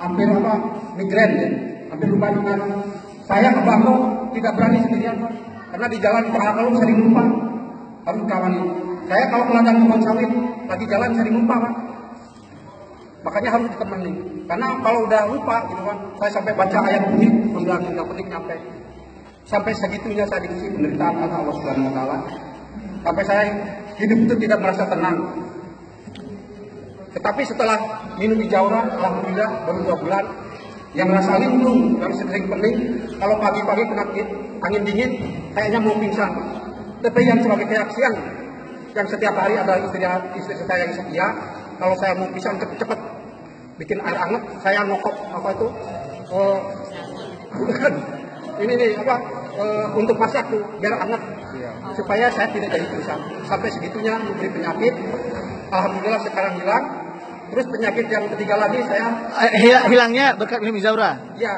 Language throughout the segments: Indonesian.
hampir apa migren ya, hampir lupa dengan saya ke Bangkok tidak berani sendirian karena di jalan kalau sering lupa harus kawan. Saya kalau ke ladang pohon sawit lagi jalan sering lupa kan, makanya harus ditemani karena kalau udah lupa gitu kan, saya sampai baca ayat petik menjelang hingga petik sampai segitunya saya dikasih penderitaan oleh Allah Subhanahu wa Ta'ala. Sampai saya hidup itu tidak merasa tenang. Tetapi setelah minum Izaura, alhamdulillah baru 2 bulan, yang merasa linglung, yang sering pening, kalau pagi-pagi kena angin dingin, kayaknya mau pingsan. Tapi yang sebagai keyaksian, yang setiap hari ada istri saya yang setia, kalau saya mau pingsan cepet-cepet, bikin air hangat, saya ngokok apa itu? Bukan. Ini nih apa? Untuk masak tuh biar hangat. Supaya saya tidak jadi pingsan. Sampai segitunya memberi penyakit. Alhamdulillah sekarang hilang. Terus penyakit yang ketiga lagi saya hilangnya berkat minum Izaura. Iya.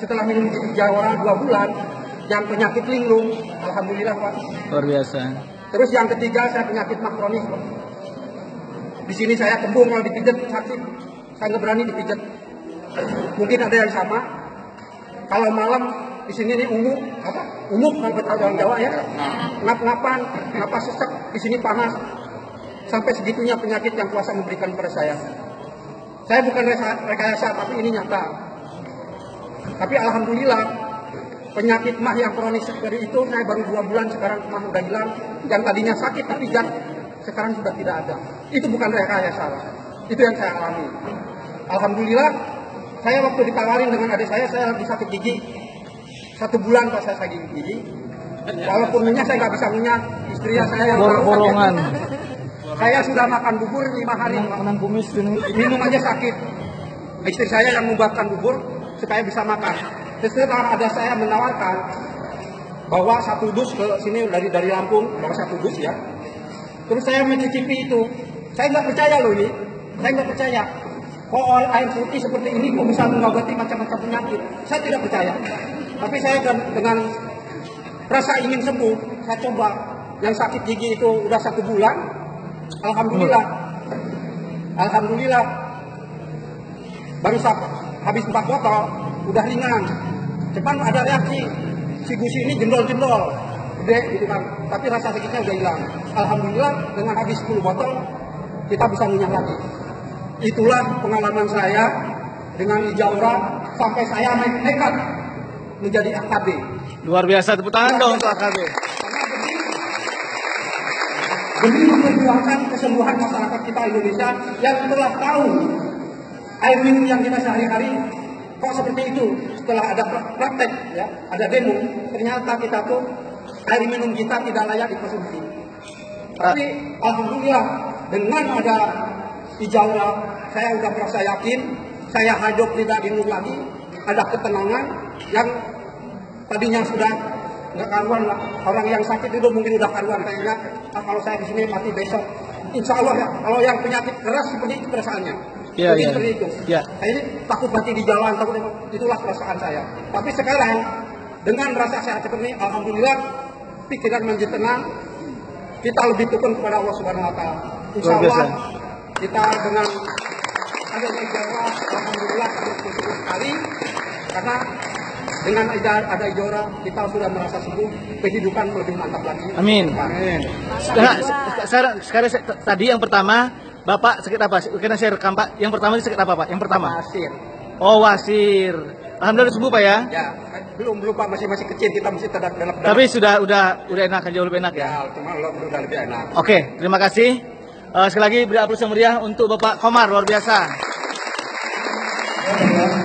Setelah minum Izaura 2 bulan, yang penyakit linglung, alhamdulillah Pak. Luar biasa. Terus yang ketiga saya penyakit makronis. Di sini saya kembung kalau dipijat sakit. Saya nggak berani dipijat. Mungkin ada yang sama. Kalau malam di sini ini ungu, apa? Umuk kalau kata orang Jawa ya. Ngap-ngapan, napas sesak, di sini panas. Sampai segitunya penyakit yang kuasa memberikan pada saya. Saya bukan rekayasa, tapi ini nyata. Tapi alhamdulillah, penyakit mah yang kronis dari itu, saya baru 2 bulan, sekarang mah udah hilang. Yang tadinya sakit, tapi sekarang sudah tidak ada. Itu bukan rekayasa, itu yang saya alami. Alhamdulillah, saya waktu ditawarin dengan adik saya lagi sakit gigi. 1 bulan pas saya sakit gigi. Walaupun minyak saya nggak bisa minyak, istrinya saya yang bolongan. Saya sudah makan bubur 5 hari, minum aja sakit. Istri saya yang membuatkan bubur supaya bisa makan. Terus ada saya menawarkan bawa 1 dus ke sini dari Lampung, bawa 1 dus ya. Terus saya mencicipi itu, saya nggak percaya loh ini, saya nggak percaya. Kok air putih seperti ini kok bisa mengobati macam-macam penyakit? Saya tidak percaya. Tapi saya dengan rasa ingin sembuh, saya coba. Yang sakit gigi itu udah 1 bulan. Alhamdulillah. Alhamdulillah. Baru habis 4 botol, udah ringan. Cuman ada reaksi. Si gusi ini jendol-jendol. Gede gitu kan. Tapi rasa sakitnya udah hilang. Alhamdulillah dengan habis 10 botol, kita bisa minyak lagi. Itulah pengalaman saya dengan Izaura sampai saya nekat menjadi AKB. Luar biasa, tepuk tangan dong untuk AKB. Demi memperjuangkan kesembuhan masyarakat kita Indonesia yang telah tahu air minum yang kita sehari-hari kok seperti itu. Setelah ada praktek, ya, ada demo, ternyata kita tuh air minum kita tidak layak dikonsumsi. Tapi alhamdulillah dengan ada Izaura, saya sudah merasa yakin, saya hidup tidak bingung lagi, ada ketenangan yang tadinya sudah nggak karuan lah. Orang yang sakit itu mungkin udah karuan, kayaknya kalau saya di sini mati besok, insya Allah ya. Kalau yang penyakit keras seperti itu perasaannya, seperti itu. Saya ini takut mati di jalan, takut itulah perasaan saya. Tapi sekarang dengan rasa sehat seperti ini, alhamdulillah pikiran menjadi tenang, kita lebih tukun kepada Allah Subhanahu wa Ta'ala. Insya Allah kita dengan ada Izaura, alhamdulillah sangat bersyukur sekali karena dengan ada Izaura kita sudah merasa sembuh, kehidupan lebih mantap lagi. Amin. Sekarang tadi yang pertama Bapak sakit apa? Karena saya rekam Pak. Yang pertama sakit apa Pak? Yang pertama. Wasir. Oh wasir. Alhamdulillah sembuh Pak ya? Ya. Belum Pak, masih kecil, kita masih terdalam. Tapi sudah enak, jauh lebih enak ya. Cuma sudah lebih enak. Oke, terima kasih. Sekali lagi beri aplaus yang meriah untuk Bapak Komar, luar biasa.